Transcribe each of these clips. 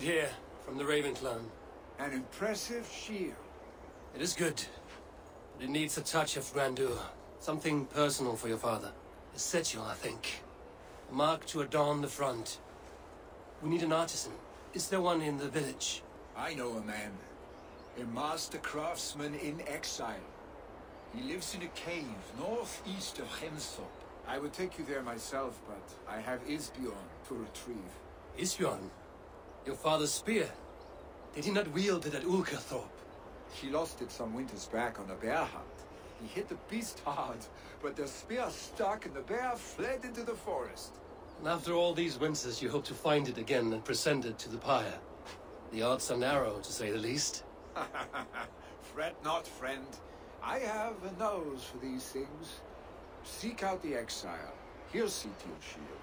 Here, from the Raven Clan. An impressive shield. It is good, but it needs a touch of grandeur. Something personal for your father. A sedule, I think. A mark to adorn the front. We need an artisan. Is there one in the village? I know a man. A master craftsman in exile. He lives in a cave northeast of Hemsop. I would take you there myself, but I have Isbjorn to retrieve. Isbjorn? Your father's spear? Did he not wield it at Ulkerthorpe? He lost it some winters back on a bear hunt. He hit the beast hard, but the spear stuck and the bear fled into the forest. And after all these winters, you hope to find it again and present it to the pyre. The odds are narrow, to say the least. Fret not, friend. I have a nose for these things. Seek out the exile. He'll see to your shield.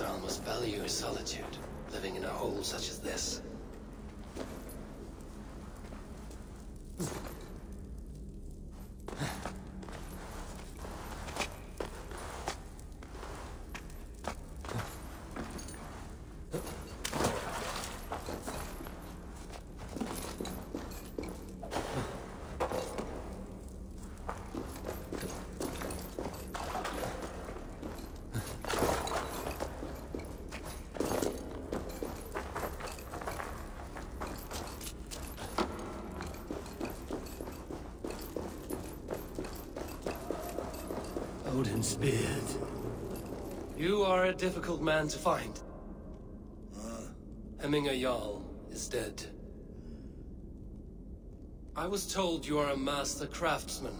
exile must value his solitude, living in a hole such as this. Beard. You are a difficult man to find. Hemminger Jarl is dead. I was told you are a master craftsman.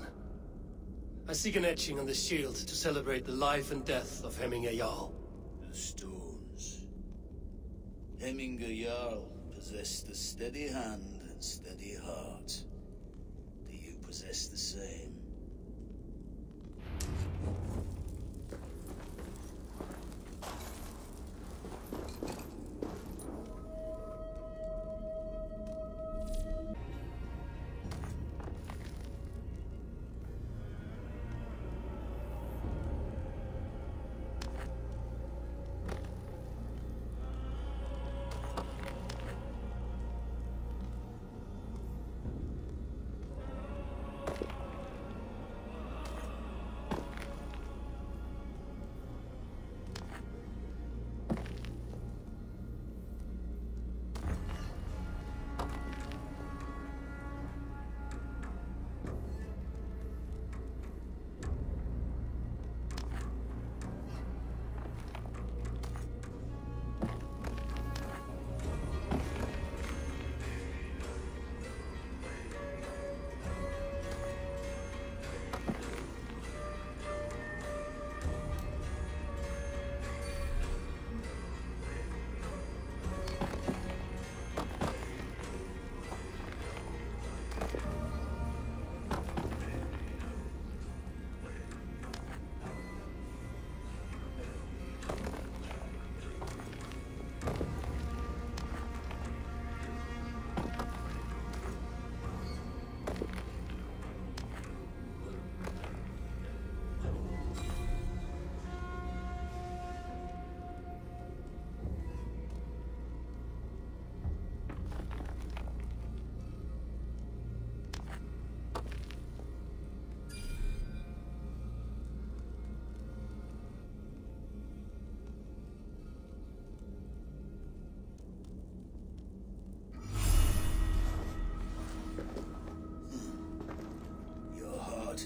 I seek an etching on the shield to celebrate the life and death of Hemminger Jarl. The stones. Hemminger Jarl possessed a steady hand and steady heart. Do you possess the same?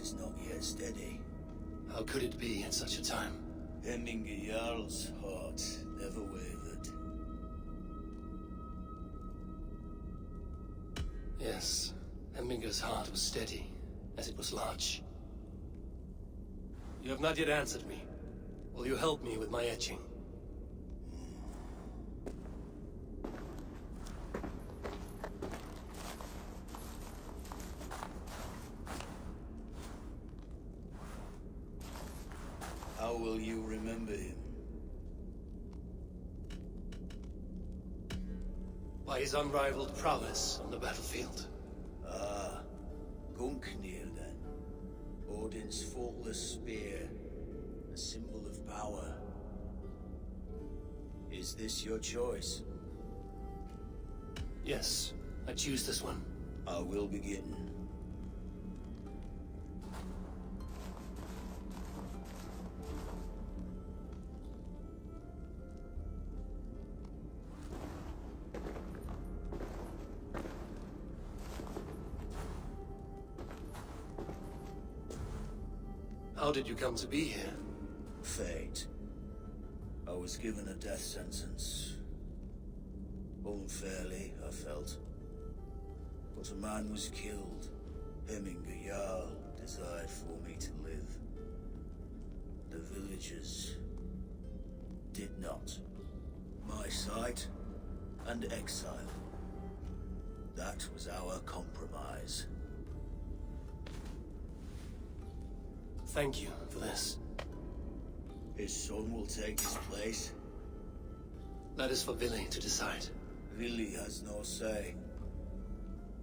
Is not yet steady. How could it be at such a time? Hemminger Jarl's heart never wavered. Yes, Hemminger's heart was steady, as it was large. You have not yet answered me. Will you help me with my etching? His unrivaled prowess on the battlefield. Ah, Gunknir then. Odin's faultless spear, a symbol of power. Is this your choice? Yes, I choose this one. I will begin. How did you come to be here? Fate. I was given a death sentence. Unfairly, I felt. But a man was killed. Hemminger Jarl desired for me to live. The villagers did not. My sight and exile. That was our compromise. Thank you for this. His son will take his place, That is for Billy to decide. Billy has no say.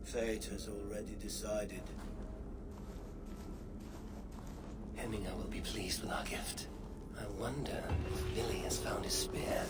Fate has already decided. Hemminger will be pleased with our gift. I wonder if Billy has found his spear.